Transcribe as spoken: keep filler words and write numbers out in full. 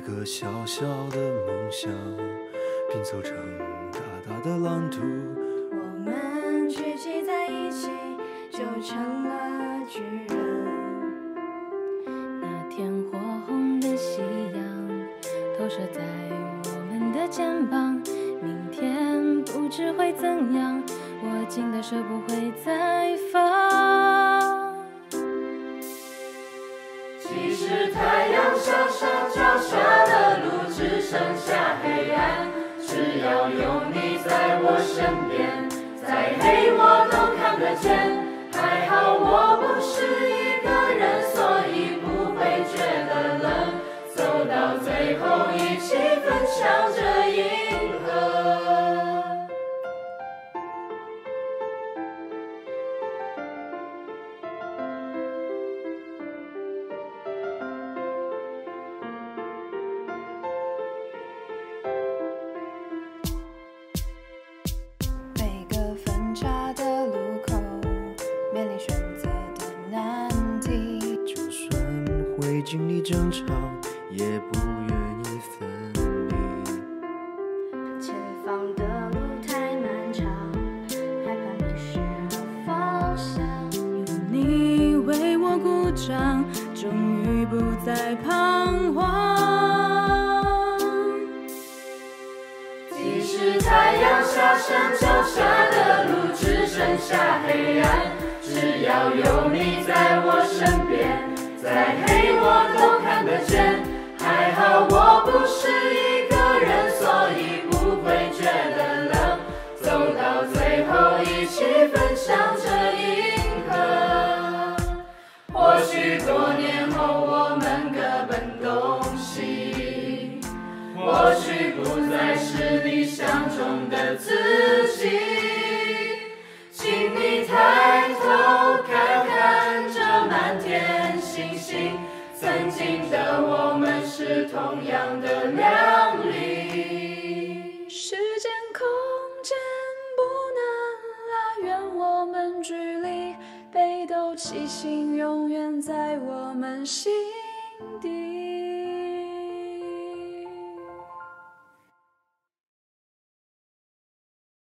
一个小小的梦想，拼凑成大大的蓝图。我们聚集在一起，就成了巨人。那天火红的夕阳，投射在我们的肩膀。明天不知会怎样，我紧的手不会再放。其实太阳傻傻照射的路，只剩下黑暗。只要有你在我身边，再黑我都看得见。还好我不是一个人，所以不会觉得冷。走到最后，一起分享着银河。 经历争吵，也不愿意分离。前方的路太漫长，害怕迷失和方向。有你为我鼓掌，终于不再彷徨。即使太阳下山照射的路，只剩下黑暗。只要有你在我身边。 再黑我都看得见，还好我不是一个人，所以不会觉得冷。走到最后，一起分享着银河。或许多年后我们各奔东西，或许不再是理想中的自己，请你抬头看看这满天。 曾经的我们是同样的亮丽。时间、空间不能拉远我们距离，北斗七星永远在我们心。